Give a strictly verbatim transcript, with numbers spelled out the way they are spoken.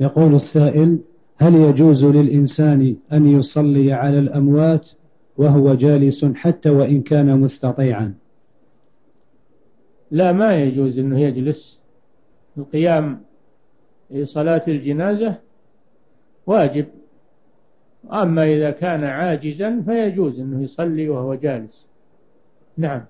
يقول السائل: هل يجوز للإنسان أن يصلي على الأموات وهو جالس حتى وإن كان مستطيعا؟ لا، ما يجوز أنه يجلس. القيام لصلاة الجنازة واجب، أما إذا كان عاجزا فيجوز أنه يصلي وهو جالس. نعم.